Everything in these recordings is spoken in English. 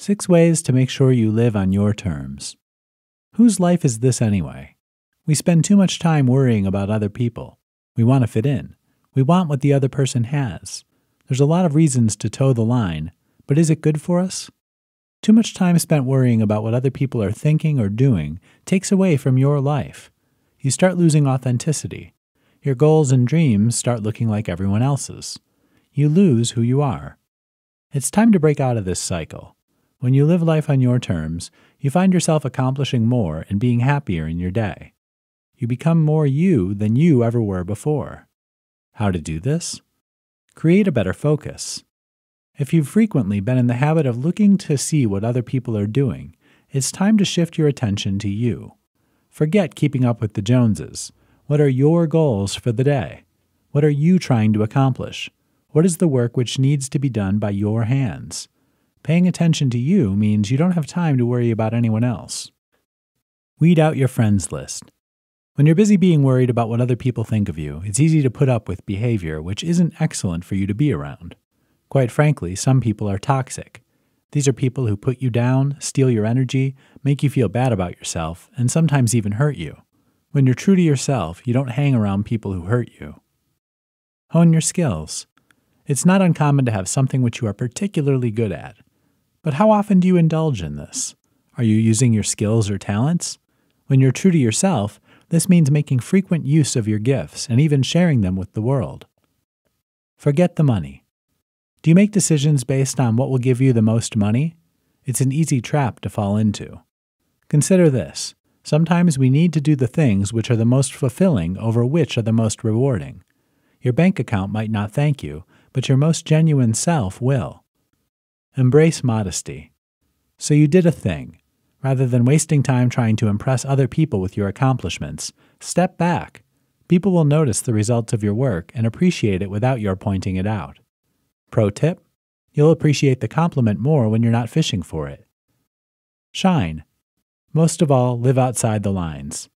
6 ways to make sure you live on your terms. Whose life is this anyway? We spend too much time worrying about other people. We want to fit in. We want what the other person has. There's a lot of reasons to toe the line, but is it good for us? Too much time spent worrying about what other people are thinking or doing takes away from your life. You start losing authenticity. Your goals and dreams start looking like everyone else's. You lose who you are. It's time to break out of this cycle. When you live life on your terms, you find yourself accomplishing more and being happier in your day. You become more you than you ever were before. How to do this? Create a better focus. If you've frequently been in the habit of looking to see what other people are doing, it's time to shift your attention to you. Forget keeping up with the Joneses. What are your goals for the day? What are you trying to accomplish? What is the work which needs to be done by your hands? Paying attention to you means you don't have time to worry about anyone else. Weed out your friends list. When you're busy being worried about what other people think of you, it's easy to put up with behavior which isn't excellent for you to be around. Quite frankly, some people are toxic. These are people who put you down, steal your energy, make you feel bad about yourself, and sometimes even hurt you. When you're true to yourself, you don't hang around people who hurt you. Hone your skills. It's not uncommon to have something which you are particularly good at. But how often do you indulge in this? Are you using your skills or talents? When you're true to yourself, this means making frequent use of your gifts and even sharing them with the world. Forget the money. Do you make decisions based on what will give you the most money? It's an easy trap to fall into. Consider this. Sometimes we need to do the things which are the most fulfilling over which are the most rewarding. Your bank account might not thank you, but your most genuine self will. Embrace modesty. So you did a thing. Rather than wasting time trying to impress other people with your accomplishments, step back. People will notice the results of your work and appreciate it without your pointing it out. Pro tip: you'll appreciate the compliment more when you're not fishing for it. Shine. Most of all, live outside the lines.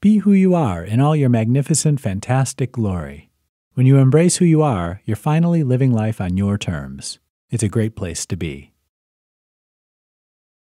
Be who you are in all your magnificent, fantastic glory. When you embrace who you are, you're finally living life on your terms. It's a great place to be.